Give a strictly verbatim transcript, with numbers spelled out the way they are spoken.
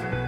Thanks.